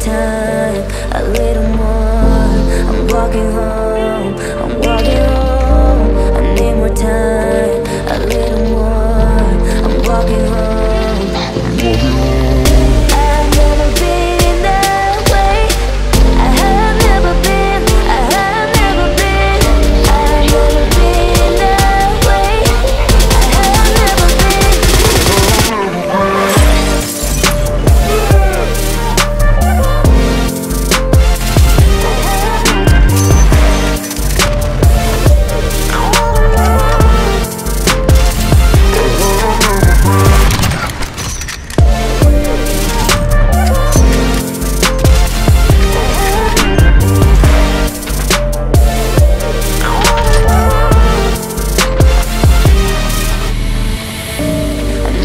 time, a little more. I'm walking home, I'm walking home. I need more time, a little more. I'm walking home, I'm walking home. I've never been that way. I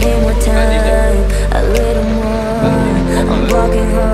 need more time, a little more. I'm walking home.